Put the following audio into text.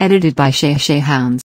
Edited by Shea Hounds.